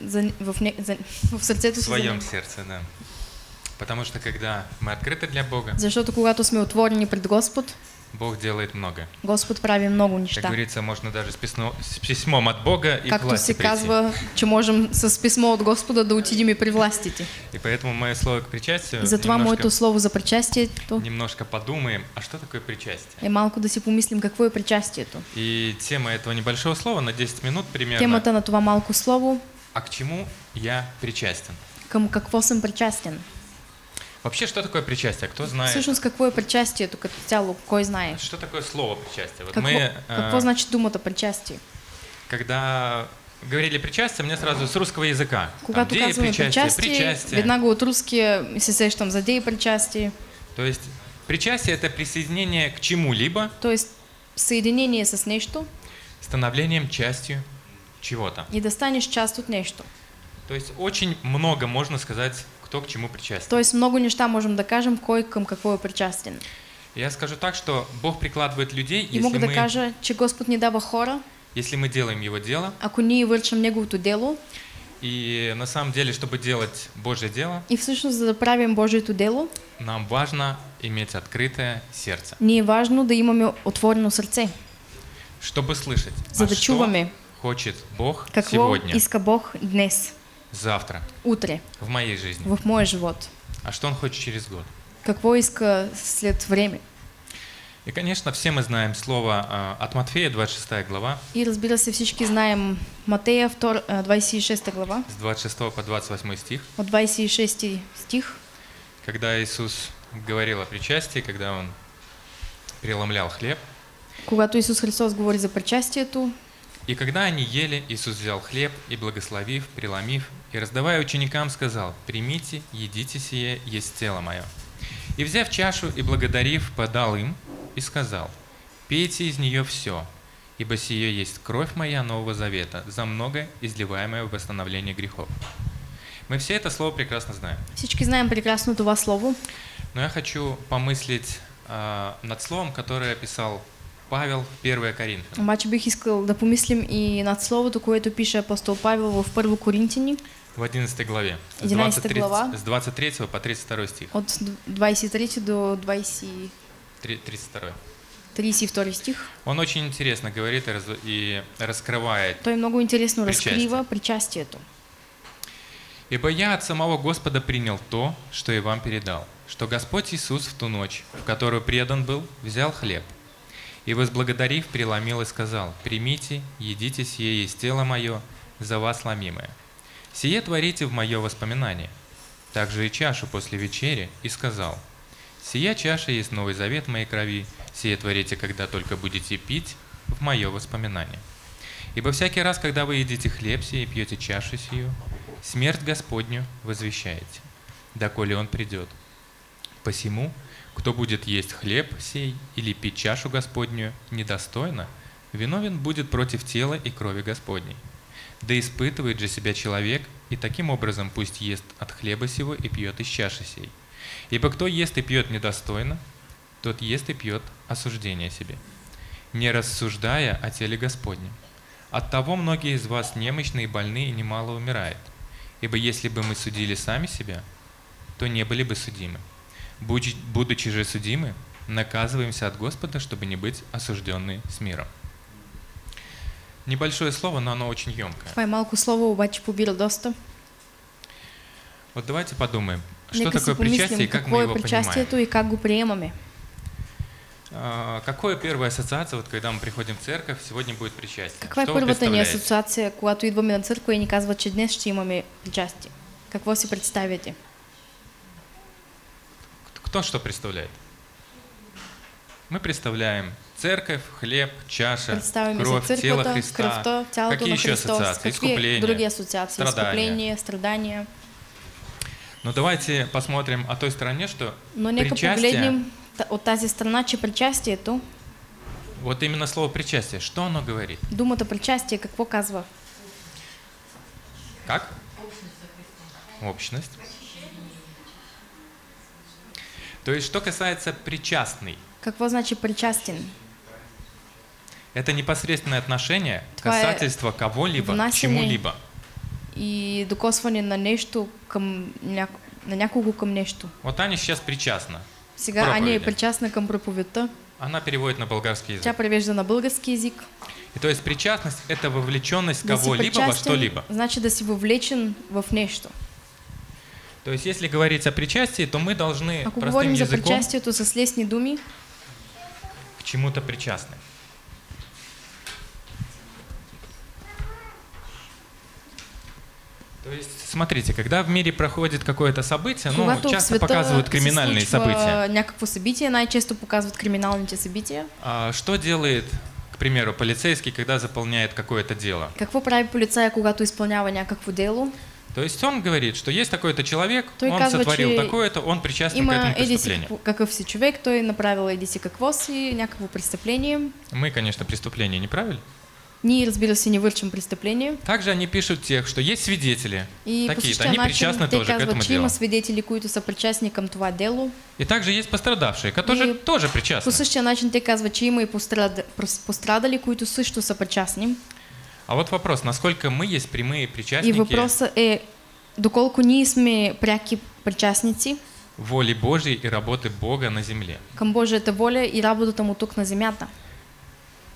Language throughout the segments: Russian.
в своем сердце, да. Потому что когда мы открыты для Бога, защото когато сме отворени пред Господ, Бог делает много. Господ прави много неща. Как говорится, можно даже с письмом от Бога и к власти прийти. Както се казва, че можем с письмо от Господа да отидем и при властите. И поэтому мое слово к причастию. Затова моето слово за причастието. Немножко подумаем, а что такое причастие? И малко да си помислим какво е причастието. И тема этого небольшого слова на 10 минут примерно. Темата на това малко слово. А к чему я причастен? Към какво съм причастен? Вообще, что такое причастие? Кто знает? Слышишь, какое причастие? Только тяло, кой знает. Что такое слово причастие? Вот какво значит думата причастие? Когда говорили причастие, мне сразу с русского языка. Когато казваме причастие, веднага от русские, если сеешь там за дей причастие. То есть причастие — это присоединение к чему-либо. То есть соединение с нечто. Становлением частью чего-то. И достанешь часть от нечто. То есть очень много можно сказать, кто к чему причастен. То есть много нечто можем докажем, кой кому какое причастен. Я скажу так, что Бог прикладывает людей, и если мы докажем, че Господь не дава хора, если мы делаем Его дело, ако ние вършим Неговото дело, и на самом деле, чтобы делать Божье дело, и всъщност да правим Божието дело, нам важно иметь открытое сердце. Не важно да имаме отворено сърце, чтобы слышать, за да чуваме, что хочет Бог сегодня, какво иска Бог днес. Завтра. Утре. В моей жизни. В мой живот. А что он хочет через год? Как войско след время. И, конечно, все мы знаем слово от Матфея, 26 глава. И, разбирайся, все знаем Матфея, 26 глава. С 26 по 28 стих. От 26 стих. Когда Иисус говорил о причастии, когда Он преломлял хлеб. Когато Иисус Христос говорит за причастие, то... И когда они ели, Иисус взял хлеб и, благословив, преломив, и, раздавая ученикам, сказал: «Примите, едите сие, есть тело мое». И, взяв чашу и благодарив, подал им и сказал: «Пейте из нее все, ибо сие есть кровь моя Нового Завета, за много изливаемое в восстановление грехов». Мы все это слово прекрасно знаем. Всички знаем прекрасно това слово. Но я хочу помыслить над словом, которое писал Павел в 1 Коринфянам. Обаче бих искал да помислим и над словото, което пише апостол Павел в 1 Коринтяни. В 11 главе. 11 глава. С 23 по 32 стих. От 23 до 32. 32 стих. Он очень интересно говорит и раскрывает. Той много интересно разкрива причастието. «Ибо я от самого Господа принял то, что и вам передал, что Господь Иисус в ту ночь, в которую предан был, взял хлеб, и, возблагодарив, преломил и сказал: «Примите, едите, сие есть тело мое, за вас ломимое. Сие творите в мое воспоминание». Также и чашу после вечери, и сказал: «Сия чаша есть новый завет моей крови, сие творите, когда только будете пить, в мое воспоминание. Ибо всякий раз, когда вы едите хлеб сие и пьете чашу сию, смерть Господню возвещаете, доколе Он придет. Посему, кто будет есть хлеб сей или пить чашу Господнюю недостойно, виновен будет против тела и крови Господней. Да испытывает же себя человек, и таким образом пусть ест от хлеба сего и пьет из чаши сей. Ибо кто ест и пьет недостойно, тот ест и пьет осуждение себе, не рассуждая о теле Господнем. Оттого многие из вас немощные и больные, и немало умирает. Ибо если бы мы судили сами себя, то не были бы судимы. Будучи же судимы, наказываемся от Господа, чтобы не быть осужденными с миром». Небольшое слово, но оно очень емкое. Малко слово, обаче побира доста. Вот давайте подумаем, что такое причастие и как мы его понимаем. Какое первая ассоциация, вот когда мы приходим в церковь, сегодня будет причастие? Какая первая ассоциация, когато идваме на църква и ни казват, че днес ще имаме причастие? Какво си представяте? Кто что представляет? Мы представляем церковь, хлеб, чаша, кровь, тело Христа. Какие еще ассоциации? Искупление, другие ассоциации, искупление, страдания. Но давайте посмотрим о той стороне, что причастие. От тази страна, че причастието. Вот именно слово причастие. Что оно говорит? Думата причастие, какво казва? Как? Общность. То есть, что касается причастный. Какво значит причастен? Это непосредственное отношение, касательство кого-либо, к чему-либо. и докосване на нещо към на някого към нещо. Вот Аня сейчас причастна. Сега Аня е причастна към проповедта. Она переводит на болгарский язык. Тя превежда на български язык. И то есть причастность – это вовлеченность кого-либо во что-либо. Значит, да си вовлечен в нечто. То есть, если говорить о причастии, то мы должны простым языком причастие, то со слесни думи к чему-то причастны. То есть, смотрите, когда в мире проходит какое-то событие, ну, часто показывают криминальные события. Някакво събитие, най-често показывают криминальные события. А что делает, к примеру, полицейский, когда заполняет какое-то дело? Какво прави полицая, когато изпълнява някакво дело? То есть он говорит, что есть такой-то человек, он сотворил такое-то, он причастен к этому преступлению. Каков си човек, той направил едиси какво си, някакво преступление. Мы, конечно, преступление не правили. Не, разбира се, не вършим преступление. Также они пишут тех, что есть свидетели, такие-то, они причастны тоже к этому делу. Свидетели, които са причастни към това дело. И также есть пострадавшие, которые тоже причастны. По същия начин те казват, че има и пострадали, които също са причастни. А вот вопрос, насколько мы есть прямые причастники? И вопрос е, доколко ние сме пряки причастници? Воли Божией и работы Бога на земле. Към Божията воля и работата му тук на земята.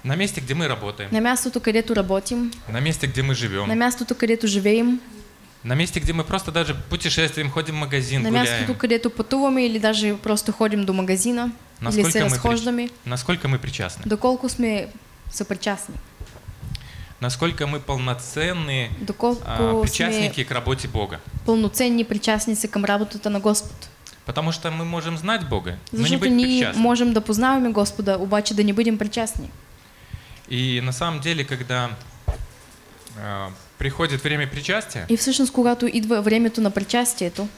На месте, где мы работаем. На мястото, където работим. На месте, где мы живем. На мястото, където живеем. На месте, где мы просто даже путешествуем, ходим в магазин, гуляем. На мястото, където пътуваме или даже просто ходим до магазина. Или се разхождаме. Насколько мы причастны? Доколко сме съпричастни. Насколько мы полноценные причастники к работе Бога. Полноценные причастницы к работе на Господь. Потому что мы можем знать Бога, но не быть причастны. Мы можем да познаваме Господа, обаче да не будем причастны. И на самом деле, когда приходит время причастия, и всъщност, когато идва времето на причастието,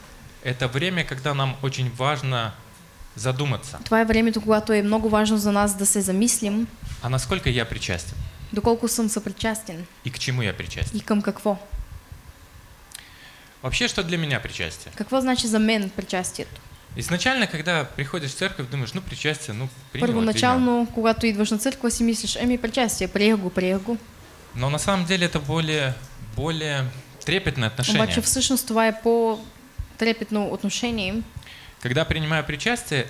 это время, когда нам очень важно задуматься. Това е времето, когато е много важно за нас да се замислим. А насколько я причастен? Доколко съм съпричастен? И к чему я причастен? И към какво? Вообще, что для меня причастие? Какво значи за мен причастието? Изначально, когда приходишь в церковь, думаешь, ну причастие, ну принял. Первоначально, когда ты идешь на церковь, и мыслишь, причастие, приехал. Но на самом деле это более трепетное отношение. Обаче, в сущности, това е по трепетно отношение. Когда принимаю причастие,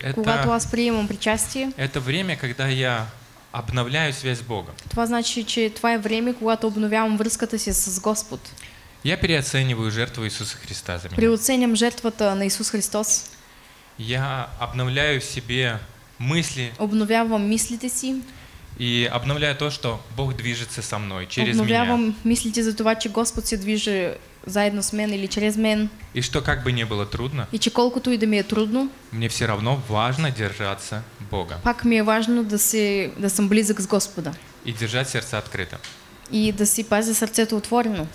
это время, когда я обновляю связь с Богом. Това значи, че това е време, когато обновявам връзката си с Господ. Я переоцениваю жертву Иисуса Христа за меня. Преоценям жертвата на Иисус Христос. Я обновляю в себе мысли. Обновявам мислите си. И обновляю то, что Бог движется со мной, через меня. Мислите за това, че Господ се движи заедно с мен или через мен. И что как бы не было трудно, и че колкото и да ми е трудно, мне все равно важно держаться Бога. Пак ми е важно да съм близък с Господа. И держать сердце открыто. И да си пазя сърцето отворено.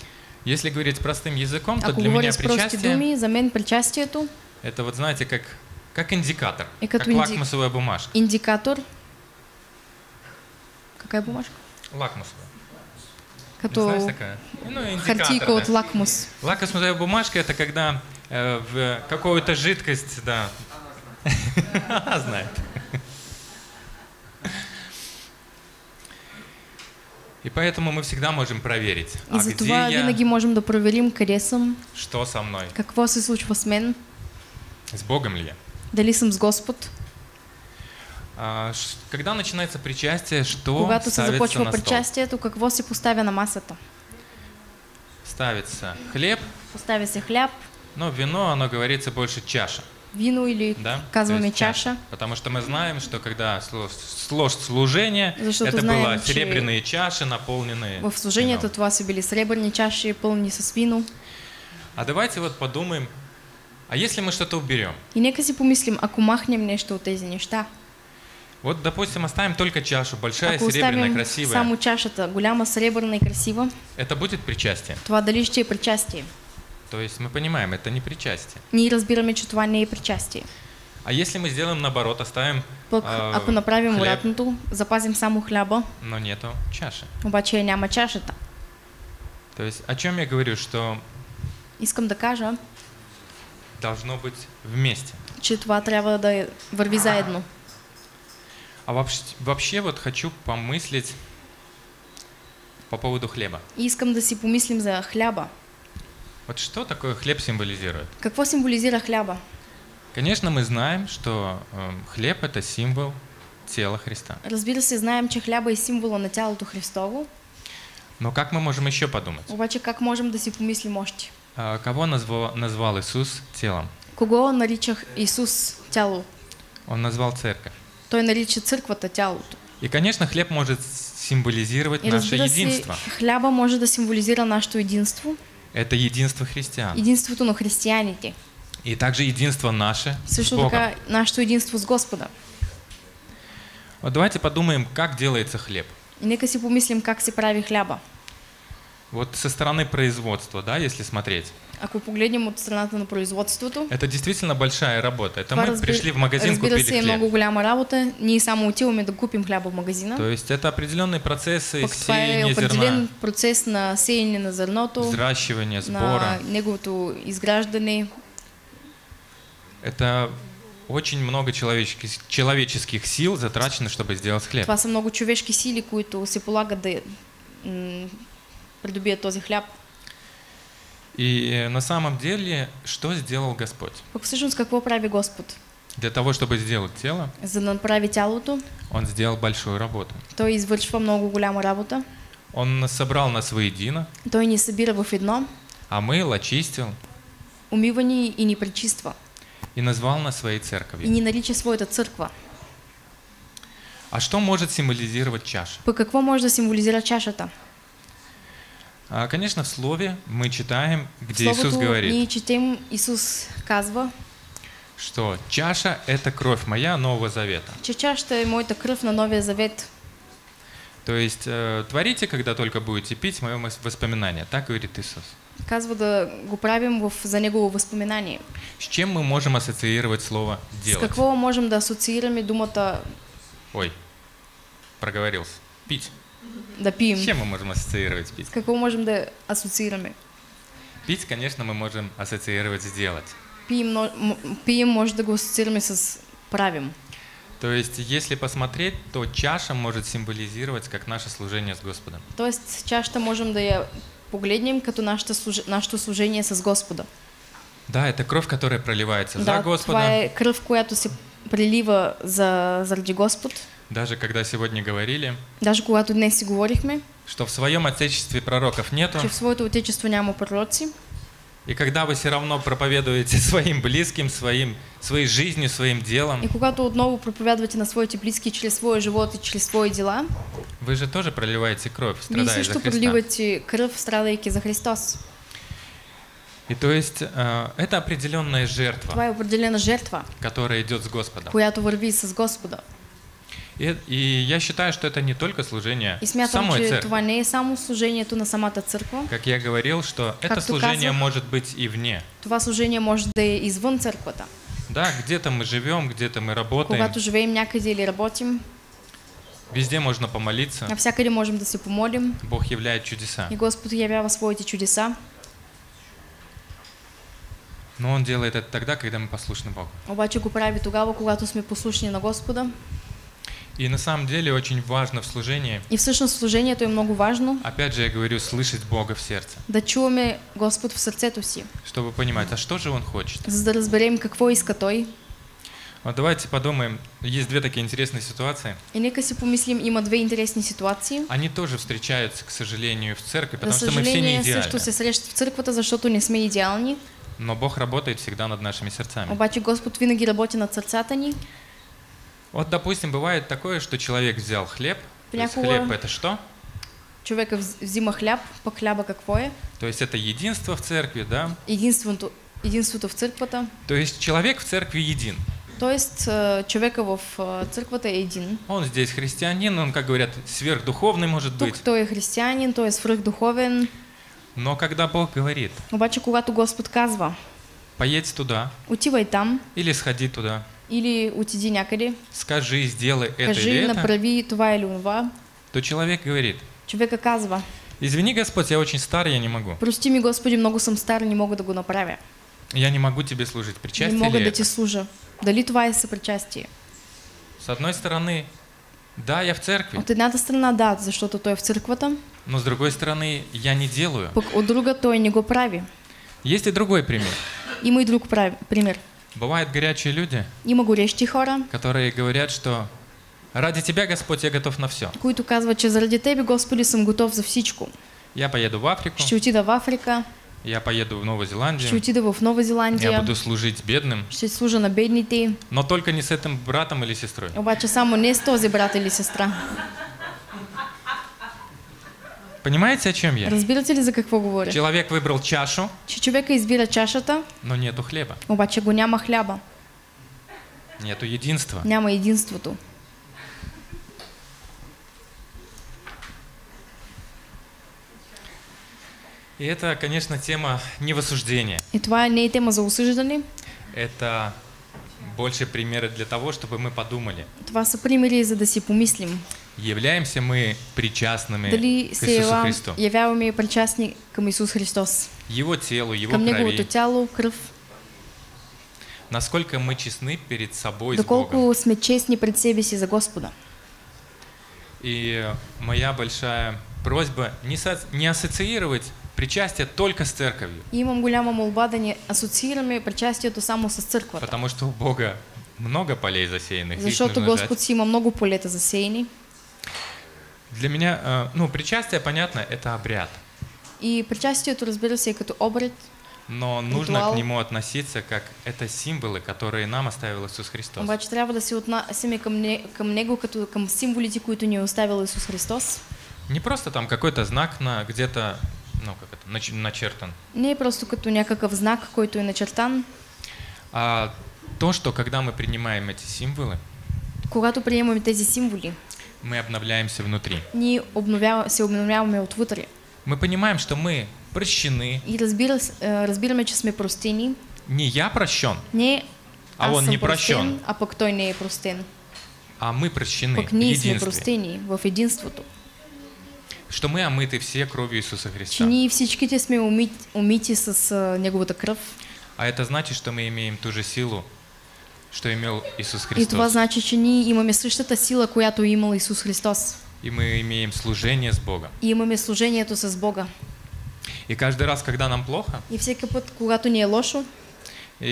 Если говорить простым языком, то для меня причастие, думи, за мен причастието, это вот знаете, как индикатор, как лакмусовая бумажка. Индикатор. Какая бумажка? Лакмусовая. Знаешь, такая? Ну, хартийка от лакмус. Лакмусовая бумажка – это когда в какую-то жидкость, да. Она знает. И поэтому мы всегда можем проверить, а где я, винаги можем да проверим кресом, что со мной, какво се случва с мен, с Богом ли я, дали съм с Господ. Когда начинается причастие, что когато се започва причастието, какво се поставя на масата? Ставится хлеб. Поставя се хляб. Но вино, оно говорится больше чаша. Вину или, да? Казваме чаша. Потому что мы знаем, что когда сложит служение, это были серебряные чаши, наполненные вином. В служении от вас были серебряные чаши, полные со вином. А давайте вот подумаем, а если мы что-то уберем? И нека си помислим, ако махнем нечто от тези неща. Вот, допустим, оставим только чашу, большая, серебряная, красивая. Саму чашу-то, голяма, серебряная и красивая. Это будет причастие. Това дали ще е причастие. То есть мы понимаем, это не причастие. Не разбираем, что това не е причастие. А если мы сделаем наоборот, оставим ако направим хлеб, обратното, запазим само хляба. Но нету чаши. Обаче няма чашата. То есть о чем я говорю, что искам да кажа, должно быть вместе. Че това трябва да върви заедно. А вообще вот хочу помыслить по поводу хлеба. Искам да си помислим за хляба. Вот что такое хлеб символизирует? Какво символизира хляба? Конечно, мы знаем, что хлеб – это символ тела Христа. Разбира се, знаем, че хляба е символа на тялото Христово. Но как мы можем еще подумать? Обаче, как можем да си помислим още? Кого назвал Иисус телом? Кого нарича Иисус тяло? Он назвал церковь. Той нарича църквата тялото. И, конечно, хлеб может символизировать наше единство. Хляба може да символизира нашето единство. Это единство христиан. Единството на християните. И также единство наше с Богом. Така, нашето единство с Господа. Вот давайте подумаем, как делается хлеб. И нека си помислим как се прави хляба. Вот со стороны производства, да, если смотреть. Ако погледнем от страната на производството. Это действительно большая работа. Это мы пришли в магазин, купили хлеб. Много голяма работа. Ние само отиваме да купим хляба в магазина. То есть это определенные процессы сеяния зерна. Определен процес на сеяние на зерното. Взращивание, сбора. Неговото изграждане. Это очень много человеческих сил затрачено, чтобы сделать хлеб. Това са много човешки сили, които се полагат да придобият този хляб. И на самом деле, что сделал Господь? Пък всъщност какво прави Господ? Для того, чтобы сделать тело, за да направи тялото, Он сделал большую работу. Той извършва много голяма работа. Он собрал нас воедино. Той ни събира в едно. А мыл, очистил. Умива ни и ни пречиства. И назвал нас своей церковью. И не нарича своята църква. А что может символизировать чаша? По какво може да символизира чашата? Конечно, в слове мы читаем, где Иисус говорит. Не читаем, Иисус казва, что чаша – это кровь моя Нового Завета. Чашата е моята кръв на Новия Завет. То есть творите, когда только будете пить, мое воспоминание. Так говорит Иисус. Казва да го правим за Негово възпоменание. С чем мы можем ассоциировать слово «делать»? С какво можем да асоциираме думата… Ой, проговорился. Пить. Да пием. С чем мы можем ассоциировать пить? С какво можем да асоциираме? Пить, конечно, мы можем ассоциировать с «делать». Пием может да го ассоциираме с «правим». То есть, если посмотреть, то чаша может символизировать как наше служение с Господом. То есть, чаша можем да я… Погледнем, като нашето служение с Господа. Да, это кровь, которая проливается за Господа. Това е кръв, която се прилива заради Господ. Даже когда сегодня говорили, даже когато днес си говорихме, что в своем отечестве пророков нету, че в своето отечество няма пророци. И когда вы все равно проповедуете своим близким, своей жизнью, своим делом. И когато отново проповядвате на своите близкие через свой живот и через свои дела. Вы же тоже проливаете кровь, страдая за Христа. Проливаете кровь, страдая за Христос. И то есть это определенная жертва. Твоя определенная жертва, которая идет с Господом. Която върви с Господа. И я считаю, что это не только служение самой церкви. Само служението на самата църква. Как я говорил, что это служение может быть и вне. Това служение может да е извън църквата. Да, где-то мы живем, где-то мы работаем. Когато живеем някъде или работим. Везде можно помолиться. Навсякъде можем да се помолим. Бог являет чудеса. И Господ явява своите чудеса. Но Он делает это тогда, когда мы послушны Богу. Обаче го прави тогава, когато сме послушни на Господа. И на самом деле очень важно в служении. И в служении это много важно. Опять же я говорю, слышать Бога в сердце. Да чуваме Господ в сърцето си. Чтобы понимать, а что же Он хочет? За да разберем какво иска Той. Вот давайте подумаем, есть две такие интересные ситуации. И нека си помислим, има две интересные ситуации. Они тоже встречаются, к сожалению, в церкви, потому что мы все не идеальны. Също се срещат в църквата, защото не сме идеални. Но Бог работает всегда над нашими сердцами. Обаче Господ винаги работи над сърцата ни. Вот, допустим, бывает такое, что человек взял хлеб. Хлеб это что? Человек взима хлеб, по хляба какое? То есть это единство в церкви, да? Единство в церквата. То есть человек в церкви един. То есть человека в церквата един. Он здесь христианин, он, как говорят, сверхдуховный может быть. Тук той е християнин, той е свръхдуховен. Но когда Бог говорит. Обаче когато Господ казва. Поедь туда. Отивай там. Или сходи туда. Или отиди някъде. Скажи, сделай это или это. Направи това или онова. То человек говорит. Човека казва. Извини, Господь, я очень стар, я не могу. Прости ми, Господи, много съм стар, не мога да го направя. Я не могу тебе служить. Причастие ли это? Не мога да ти служа. Дали това е съпричастие? С одной стороны, да, я в церкви. От едната страна, да, защото той е в църквата. Но с другой стороны, я не делаю. Пък от друга, той не го прави. Есть и другой пример. И мой друг пример. Бывают горячие люди, которые говорят, что ради тебя, Господь, я готов на все. Които казват, че заради тебе, Господи, съм готов за всичко. Я поеду в Африку. Ще отида в Африка. Я поеду в Новую Зеландию. Ще отида в Нова Зеландия. Я буду служить бедным. Ще служа на бедните. Но только не с этим братом или сестрой. Обаче само не с този брат или сестра. Понимаете, о чем я? Разбирате ли за какво говоря? Человек выбрал чашу. Че човека избира чашата. Но нету хлеба. Обаче го няма хляба. Нету единства. Няма единството. И это, конечно, тема не в осуждении. Это не тема за осуждение. Это больше примеры для того, чтобы мы подумали. Това са примери, за да си помислим. Являемся мы причастными к Иисусу Христу? Явяваме причастни към Иисус Христос. Его телу, его крови. Към неговото тяло, кръв. Насколько мы честны перед собой с Богом? Доколко сме честни пред себе си за Господа? И моя большая просьба не ассоциировать причастие только с церковью. Имам голяма молба да не асоциираме причастието само с църквата. Потому что у Бога много полей засеянных. Защото Господ си има много полета засеяни. Для меня, ну, причастие, понятно, это обряд. И причастието, разбира се, като обред. Но нужно к нему относиться как это символы, которые нам оставил Иисус Христос. Обаче трябва да се отнасяме към него като към символите, които ни оставил Иисус Христос. Не просто там какой-то знак на где-то, ну, как это, начертан. Не просто като някакъв знак, който е начертан. А то, что когда мы принимаем эти символы, когато приемаме тези символи, мы обновляемся внутри. Ние обновяваме отвътре. Мы понимаем, что мы прощены. И разбираме, че сме простени. Не я прощен. Не а он не прощен. А пък той не е простен. А мы прощены. Пък ние сме простени в единството. Что мы омыты все кровью Иисуса Христа. Ние всичките сме умити с неговата кръв. А это значит, что мы имеем ту же силу, что имел Иисус Христос. И това значи, че ние имаме същата сила, която имал Иисус Христос. И мы имеем служение с Богом. И имаме служението с Бога. И каждый раз, когда нам плохо. И всеки път, когато ни е лошо. И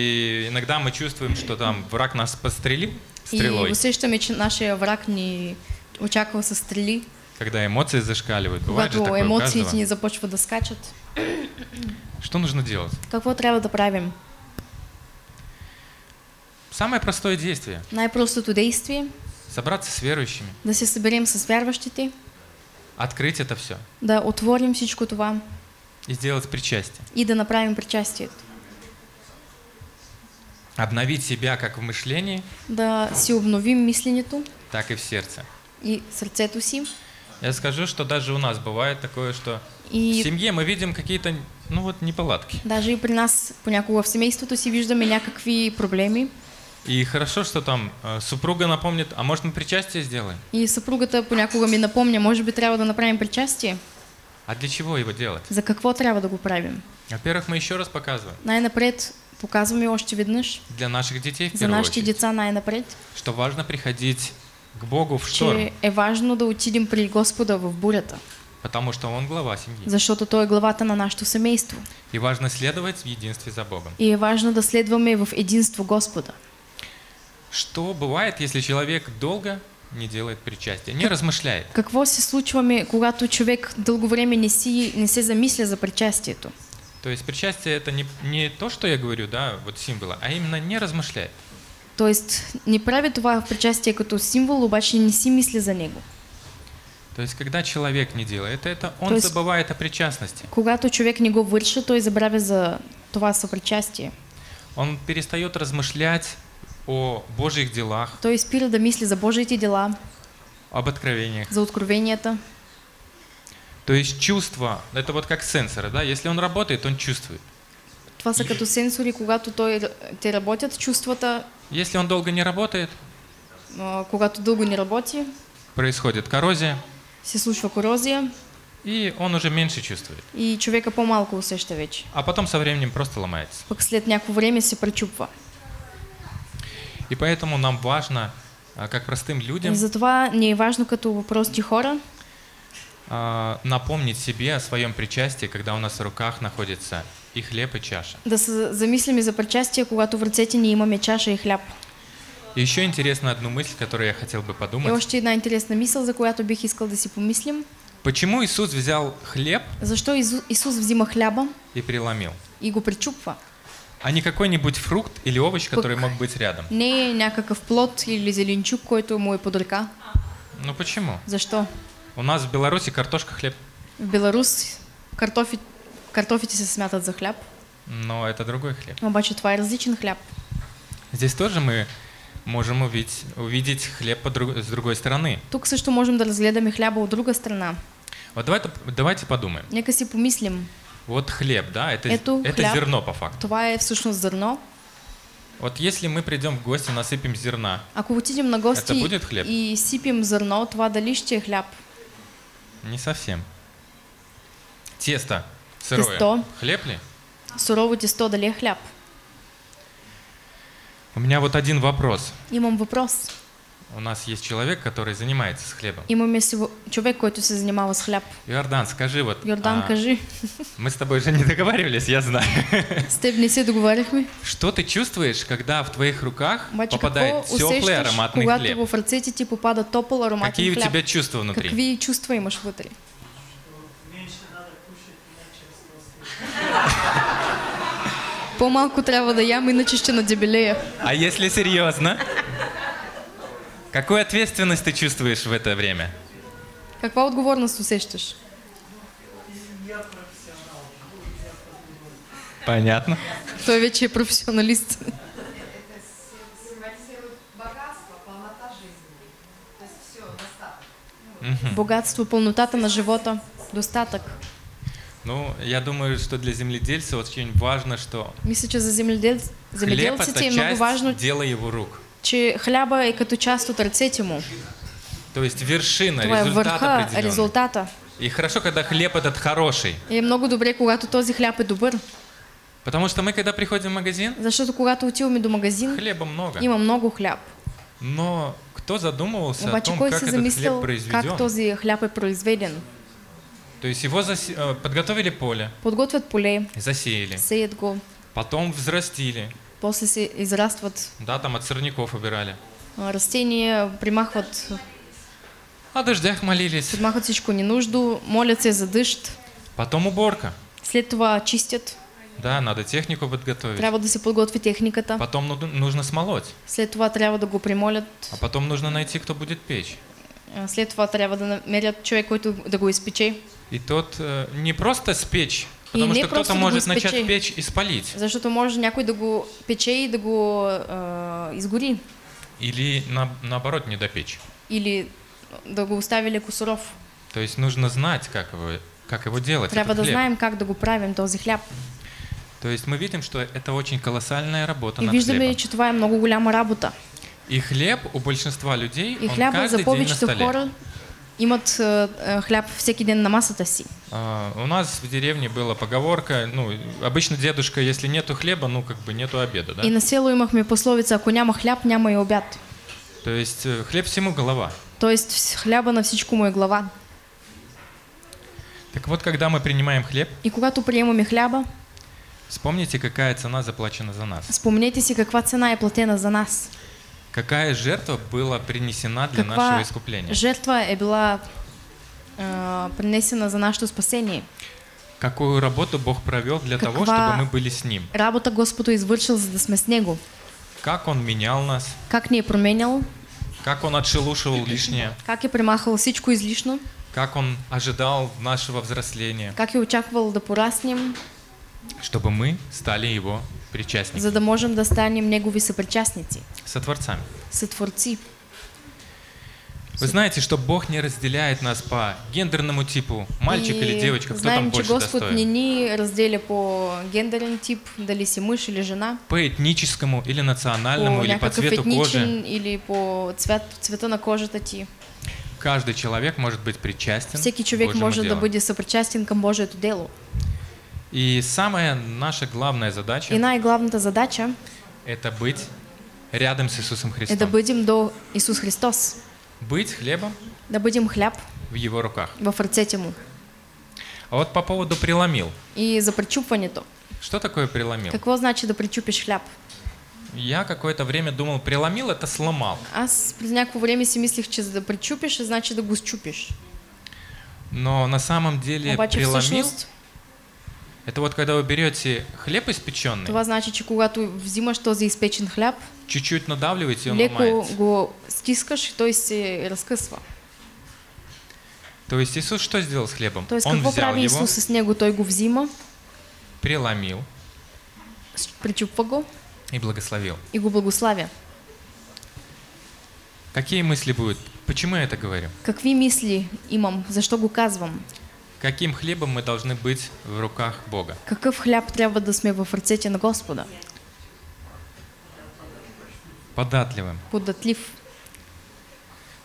иногда мы чувствуем, что там враг нас подстрелил стрелой. И усещаме, че нашия враг ни очаква со стрели. Когда эмоции зашкаливают, бывает же такое у каждого. Не започва да скачат. Что нужно делать? Какво трябва да правим? Самое простое действие. Най-простото действие. Собраться с верующими. Да се съберем с вярващите. Открыть это все. Да отворим всичко това. И сделать причастие. И да направим причастие. Обновить себя как в мышлении. Да си обновим мисленето. Так и в сердце. И сърцето си. Я скажу, что даже у нас бывает такое, что и в семье мы видим какие-то, ну вот, неполадки. Даже и при нас понякога в семейството си виждаме някакви проблеми. И хорошо, что там супруга напомнит, а может мы причастие сделаем? И супругата понякога ми напомня, может быть, трябва да направим причастие. А для чего его делать? За какво трябва да го правим? Во-первых, мы еще раз показываем. Най-напред показваме още веднъж. Для наших детей в первую очередь. За нашите деца най-напред. Что важно приходить к Богу в шторм. Е важно да отидем при Господа в бурята. Потому что он глава семьи. Защото той е главата на нашето семейство. И важно следовать в единстве за Богом. И е важно да следваме в единство Господа. Что бывает, если человек долго не делает причастие, не размышляет? Какво се случваме, когато човек дълго време не се замисля за причастието? То есть причастие это не то, что я говорю, да, вот символа, а именно не размышляет. То есть не прави това причастие като символ, обаче не си мисли за него. То есть когда человек не делает это, он забывает о причастности. Когато човек не го върши, той забравя за това съпричастие. Он перестает размышлять о Божьих делах. То есть спира да мисли за Божьите дела. Об откровениях. За откровенията. То есть чувство, это вот как сенсоры, да? Если он работает, он чувствует. Това са като сенсори, когато те работят, чувствата. Если он долго не работает, когато дълго не работи, происходит коррозия. Се случва коррозия. И он уже меньше чувствует. И човека по-малко усеща вече. А потом со временем просто ломается. Пък след някакво време се пречупва. И поэтому нам важно, как простым людям, и затова не е важно като прости хора, напомнить себе о своем причастии, когда у нас в руках находится и хлеб и чаша. Да се замислим и за причастие, когато в ръцете ни имаме чаша и хляб. И еще интересно одну мысль, которую я хотел бы подумать. И еще одна интересная мысль, за которую бих искал да си помислим. Почему Иисус взял хлеб? За что Иисус взима хляба? И преломил. И го причупва. А не какой-нибудь фрукт или овощ, который мог быть рядом? Не някакъв плод или зеленчук, който му е под ръка. Ну почему? За что? У нас в Беларуси картошка хлеб. В Беларуси картофите се смятат за хляб. Но это другой хлеб. Обаче това е различен хляб. Здесь тоже мы можем увидеть хлеб с другой стороны. Тук също можем да разгледаме хляба от друга страна. Вот давайте подумаем. Нека си помислим. Вот хлеб, да, это зерно по факту. Това е всъщност зерно. Вот если мы придем в гости, насыпем зерна. Ако отидем на гости это будет хлеб? И сипим зерно, това дали ще е хляб? Не совсем. Тесто сырое. Тесто. Хлеб ли? Сурово тесто дали е хляб? У меня вот один вопрос. Имам вопрос. У нас есть человек, который занимается с хлебом. Имаме човек, който се занимава с хляб. Йордан, скажи вот. Йордан, кажи. Мы с тобой же не договаривались, я знаю. С теб не се договаряхме. Что ты чувствуешь, когда в твоих руках попадает теплый ароматный хлеб? В ръцете ти попада топъл ароматен хляб. Какие у тебя чувства внутри? Какие чувства имаш внутри? По-малко трябва да ям, иначе ще надебелея. А если серьезно? Какую ответственность ты чувствуешь в это время? Каква отговорность усещаш? Понятно. Той вече е професионалист. Богатство, полнотата на живота, достаток. Ну, я думаю, что для земледельца очень важно, что хлеб – это часть дела его рук. Че хляба и като част от ръцете му. То есть вершина, результата. И хорошо, когда хлеб этот хороший. И много добре, когато този хляб е добър. Потому что мы, когда приходим в магазин, защото когато отиваме до магазин, хлеба много. Има много хляб. Но кто задумывался о том, как этот хлеб произведен? Как този хляб е произведен? То есть его подготовили поле. Подготвят поле. Засеяли. Сеят го. Потом взрастили. После израстват. Да, там от сорняков убирали. Растения примахват. О дождях молились. Примахват всичко ненужду, молятся за дъжд. Потом уборка. След това чистят. Да, надо технику подготовить. Трябва да се подготви техниката. Потом нужно смолоть. След това трябва да го примолят. А потом нужно найти, кто будет печь. След това трябва да намерят човек, който да го изпече. И тот не просто спечь. Потому что кто-то может начать печь и спалить. За что-то может някой да го пече и да го изгори. Или наоборот не допечь. Или да го оставили кусуров. То есть нужно знать, как его делать. Трябва да знаем, как да го правим този хляб. То есть мы видим, что это очень колоссальная работа над хлебом. И виждаме, че това е много голяма работа. И хлеб у большинства людей, он каждый день на столе. Имат хляб всякий день на масата си. У нас в деревне была поговорка, ну, обычно дедушка, если нету хлеба, ну, как бы нету обеда, да? И на село имахме пословица, ако няма хляб, няма и обяд. То есть хлеб всему голова. То есть хляба на всичку моя глава. Так вот, когда мы принимаем хлеб, и когато приемаме хляба, вспомните, какая цена заплачена за нас. Вспомните си каква цена е платена за нас. Какая жертва была принесена для нашего искупления? Жертва была принесена за наше спасение. Какую работу Бог провел для того, чтобы мы были с Ним? Работа Господу извършил, за да сме с Него. Как Он менял нас? Как не променял? Как Он отшелушивал лишнее? Как и примахал всичко излишно? Как Он ожидал нашего взросления? Как и очаквал да пораснем? Чтобы мы стали Его причастниками. За да можем да станем Негови съпричастници. Сотворцами. Сотворци. Вы знаете, что Бог не разделяет нас по гендерному типу, мальчик или девочка, кто там больше достоин. Господь не разделя по гендерному типу, дали си мъж или жена. По этническому или национальному, или по цвету кожи. Или по цвету на кожата ти. Каждый человек может быть причастен. Всякий человек может да бъде съпричастен към Божието дело. И самая наша главная задача. И наиглавная задача. Это быть рядом с Иисусом Христом. Это будем до Иисус Христос. Быть хлебом. Да будем хлеб. В Его руках. Во фарцетему. А вот по поводу преломил. И за причупывание то. Что такое преломил? Какво значи да причупиш хляб? Я какое-то время думал, преломил — это сломал. Аз през някакво време си мислих, че за да причупиш, значи да го счупиш. Но на самом деле преломил — это вот когда вы берете хлеб испеченный. Това значи, че когато взимаш този изпечен хляб, чуть-чуть надавливаете, и он леко ломается. Го стискаш, той се разкъсва. То есть Иисус что сделал с хлебом? То есть он взял его, с него, той го взима, преломил, причупва го и благословил. И го благославя. Какие мысли будут? Почему я это говорю? Какви мисли имам? За что го казвам? Каким хлебом мы должны быть в руках Бога? Какъв хляб трябва да сме в ръцете на Господа? Податливым. Податлив.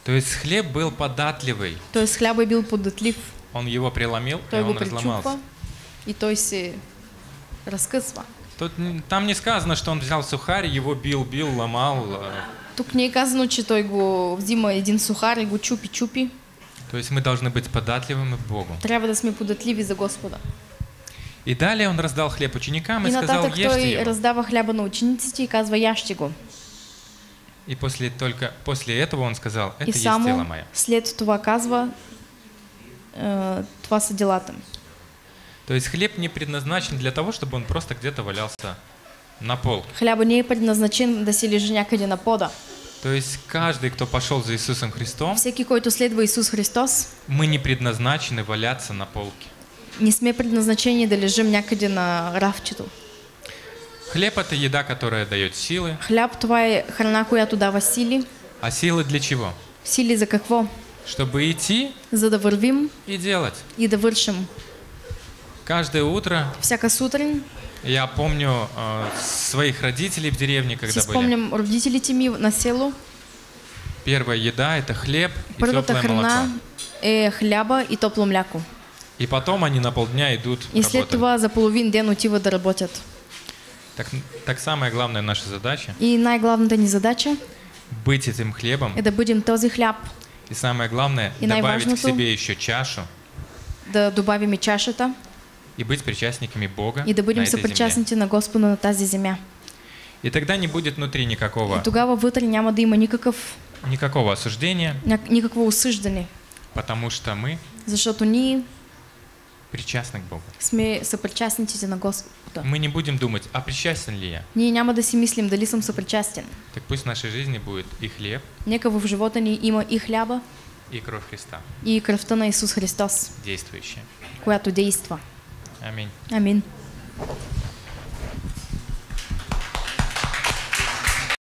То есть хлеб был податливый. То есть хлеб был податлив. Он его преломил, и он разломался. И той се разкъсва. Там не сказано, что он взял сухарь, его бил, ломал. Тук не е казано, че той го взима един сухар и го чупи. То есть мы должны быть податливыми к Богу. Трябва да сме податливи за Господа. И далее он раздал хлеб ученикам и сказал: ешьте его. И нататък той раздава хляба на учениците и казва: яжте го. И только после этого он сказал: это есть тело мое. След това казва: това са делата. То есть хлеб не предназначен для того, чтобы он просто где-то валялся на пол. Хлеба не предназначен да се лежи някъде на пода. То есть каждый, кто пошел за Иисусом Христом, всякий, който следва Иисус Христос, мы не предназначены валяться на полке. Не сме предназначени да лежим някъде на рафчето. Хлеб — это еда, которая дает силы. Хлеб — това е храна, която дава сили. А силы для чего? Сили за какво? Чтобы идти, за да вървим, и делать. И да вършим. Каждое утро. Всяка сутрин. Я помню своих родителей в деревне, когда были. Вспомним родителей теми на селу. Первая еда — это хлеб и теплое молоко. Хлеба и теплое мляко. И потом они на полдня идут работать. И след това за половин ден отива да работят. Так самая главная наша задача. И най-главната ни задача — быть этим хлебом. Это будем този хлеб. И самое главное — добавить к себе еще чашу. Да добавим и чашата. И быть причастниками Бога. И да будем сопричастники на Господа на тази земля. И тогда не будет внутри никакого. И тогава внутри няма да има никакого осуждения. Никакого осуждения. Потому что мы. За что ни. Причастны к Богу. Сме сопричастники на Господа. Мы не будем думать, а причастен ли я? Не няма да си мислим дали съм съпричастен. Так пусть в нашей жизни будет и хлеб. Некого в живота ни има и хляба. И кровь Христа. И кръвта на Иисус Христос. Действующая. Която действа. Аминь. Аминь.